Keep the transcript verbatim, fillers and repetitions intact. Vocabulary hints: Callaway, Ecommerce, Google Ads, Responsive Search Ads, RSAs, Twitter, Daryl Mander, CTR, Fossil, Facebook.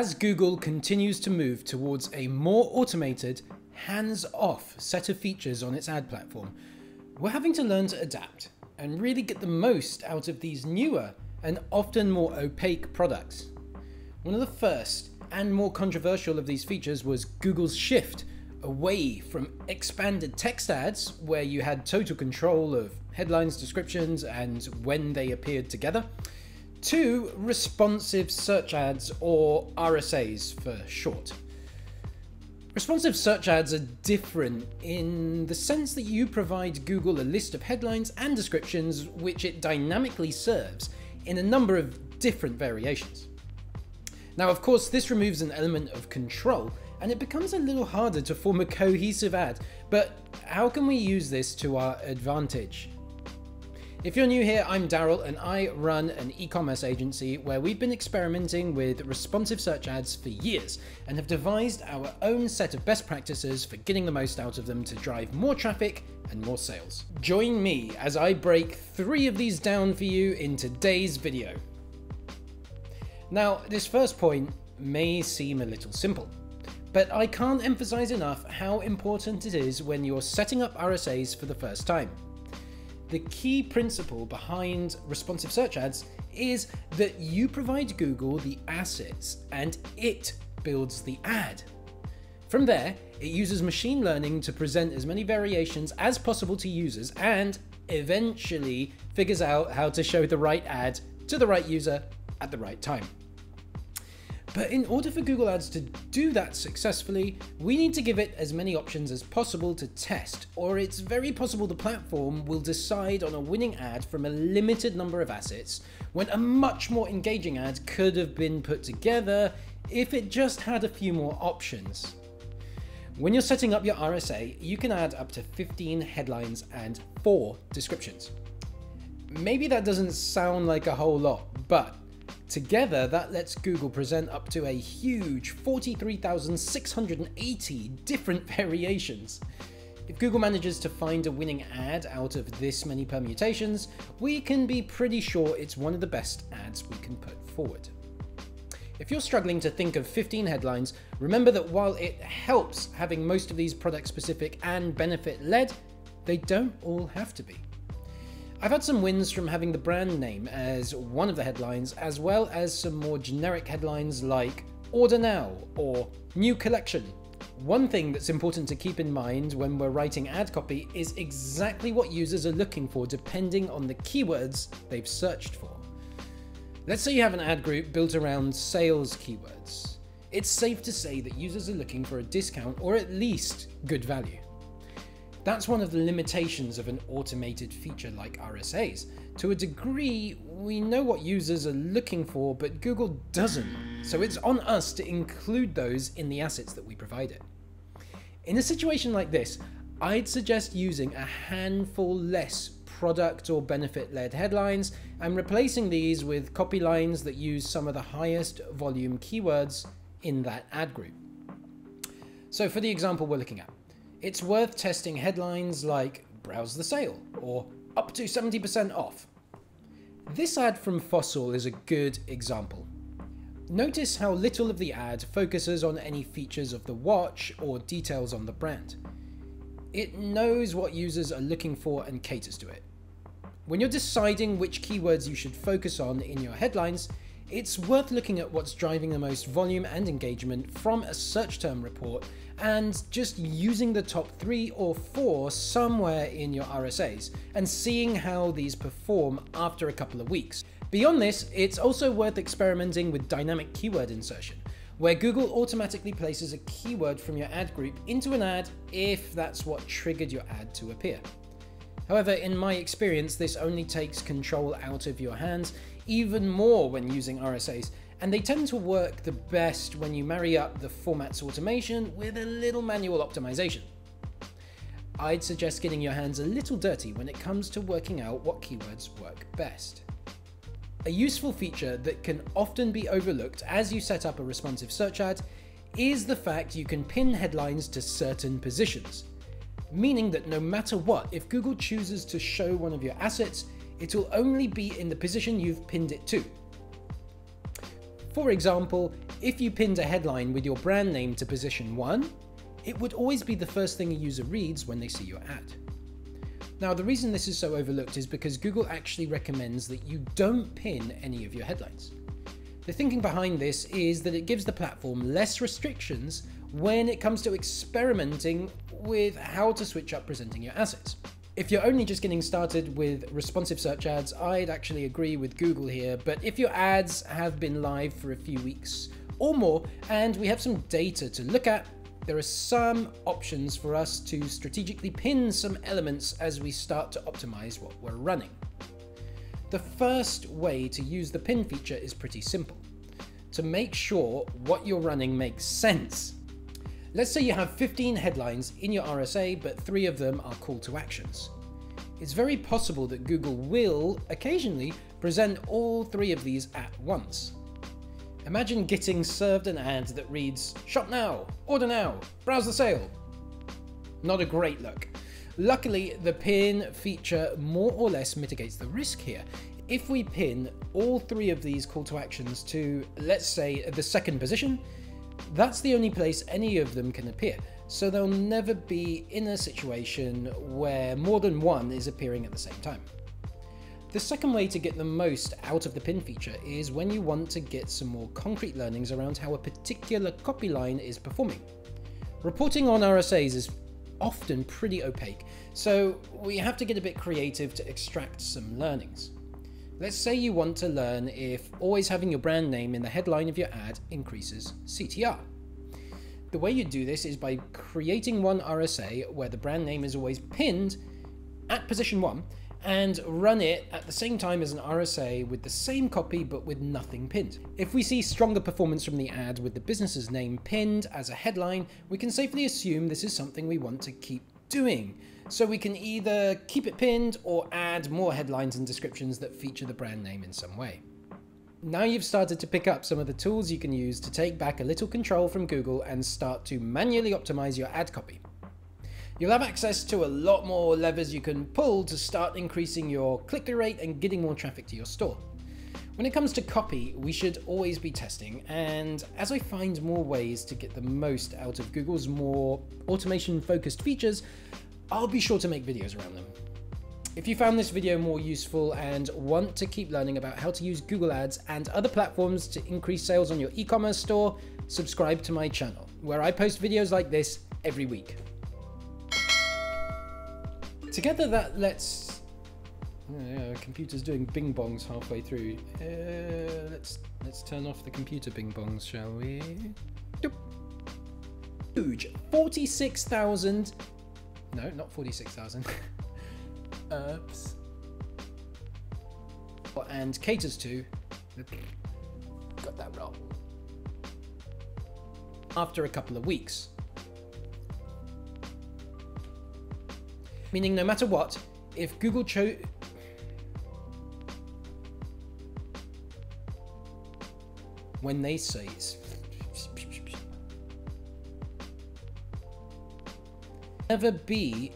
As Google continues to move towards a more automated, hands-off set of features on its ad platform, we're having to learn to adapt and really get the most out of these newer and often more opaque products. One of the first and more controversial of these features was Google's shift away from expanded text ads, where you had total control of headlines, descriptions, and when they appeared together, to responsive search ads, or R S As for short. Responsive search ads are different in the sense that you provide Google a list of headlines and descriptions which it dynamically serves in a number of different variations. Now, of course, this removes an element of control and it becomes a little harder to form a cohesive ad, but how can we use this to our advantage? If you're new here, I'm Daryl and I run an e-commerce agency where we've been experimenting with responsive search ads for years and have devised our own set of best practices for getting the most out of them to drive more traffic and more sales. Join me as I break three of these down for you in today's video. Now, this first point may seem a little simple, but I can't emphasize enough how important it is when you're setting up R S As for the first time. The key principle behind responsive search ads is that you provide Google the assets and it builds the ad. From there, it uses machine learning to present as many variations as possible to users and eventually figures out how to show the right ad to the right user at the right time. But in order for Google Ads to do that successfully, we need to give it as many options as possible to test, or it's very possible the platform will decide on a winning ad from a limited number of assets when a much more engaging ad could have been put together if it just had a few more options. When you're setting up your R S A, you can add up to fifteen headlines and four descriptions. Maybe that doesn't sound like a whole lot, but together, that lets Google present up to a huge forty-three thousand six hundred eighty different variations. If Google manages to find a winning ad out of this many permutations, we can be pretty sure it's one of the best ads we can put forward. If you're struggling to think of fifteen headlines, remember that while it helps having most of these product-specific and benefit-led, they don't all have to be. I've had some wins from having the brand name as one of the headlines, as well as some more generic headlines like Order Now or New Collection. One thing that's important to keep in mind when we're writing ad copy is exactly what users are looking for depending on the keywords they've searched for. Let's say you have an ad group built around sales keywords. It's safe to say that users are looking for a discount or at least good value. That's one of the limitations of an automated feature like R S As. To a degree, we know what users are looking for, but Google doesn't. So it's on us to include those in the assets that we provide it. In a situation like this, I'd suggest using a handful less product or benefit-led headlines and replacing these with copy lines that use some of the highest volume keywords in that ad group. So for the example we're looking at, it's worth testing headlines like Browse the Sale or Up to seventy percent Off. This ad from Fossil is a good example. Notice how little of the ad focuses on any features of the watch or details on the brand. It knows what users are looking for and caters to it. When you're deciding which keywords you should focus on in your headlines, it's worth looking at what's driving the most volume and engagement from a search term report and just using the top three or four somewhere in your R S As and seeing how these perform after a couple of weeks. Beyond this, it's also worth experimenting with dynamic keyword insertion, where Google automatically places a keyword from your ad group into an ad if that's what triggered your ad to appear. However, in my experience, this only takes control out of your hands even more when using R S As, and they tend to work the best when you marry up the format's automation with a little manual optimization. I'd suggest getting your hands a little dirty when it comes to working out what keywords work best. A useful feature that can often be overlooked as you set up a responsive search ad is the fact you can pin headlines to certain positions, meaning that no matter what, if Google chooses to show one of your assets, it will only be in the position you've pinned it to. For example, If you pinned a headline with your brand name to position one, it would always be the first thing a user reads when they see your ad. Now, the reason this is so overlooked is because Google actually recommends that you don't pin any of your headlines. The thinking behind this is that it gives the platform less restrictions when it comes to experimenting with how to switch up presenting your assets. If you're only just getting started with responsive search ads, I'd actually agree with Google here, but if your ads have been live for a few weeks or more, and we have some data to look at, there are some options for us to strategically pin some elements as we start to optimize what we're running. The first way to use the pin feature is pretty simple: to make sure what you're running makes sense. Let's say you have fifteen headlines in your R S A, but three of them are call to actions. It's very possible that Google will occasionally present all three of these at once. Imagine getting served an ad that reads, "Shop now, order now, browse the sale." Not a great look. Luckily, the pin feature more or less mitigates the risk here. If we pin all three of these call to actions to, let's say, the second position, that's the only place any of them can appear. So they'll never be in a situation where more than one is appearing at the same time. The second way to get the most out of the pin feature is when you want to get some more concrete learnings around how a particular copy line is performing. Reporting on R S As is often pretty opaque, so we have to get a bit creative to extract some learnings. Let's say you want to learn if always having your brand name in the headline of your ad increases C T R. The way you do this is by creating one R S A where the brand name is always pinned at position one, and run it at the same time as an R S A with the same copy but with nothing pinned. If we see stronger performance from the ad with the business's name pinned as a headline, we can safely assume this is something we want to keep doing. So we can either keep it pinned or add more headlines and descriptions that feature the brand name in some way. Now you've started to pick up some of the tools you can use to take back a little control from Google and start to manually optimize your ad copy. You'll have access to a lot more levers you can pull to start increasing your click-through rate and getting more traffic to your store. When it comes to copy, we should always be testing, and as I find more ways to get the most out of Google's more automation-focused features, I'll be sure to make videos around them. If you found this video more useful and want to keep learning about how to use Google Ads and other platforms to increase sales on your e-commerce store, subscribe to my channel, where I post videos like this every week. Together that lets, uh, computer's doing bing bongs halfway through. Uh, let's let's turn off the computer bing bongs, shall we? Huge, forty-six thousand, no, not forty-six thousand, oops, and caters to, got that wrong, after a couple of weeks. Meaning no matter what, if Google chose... When they say it's... Never be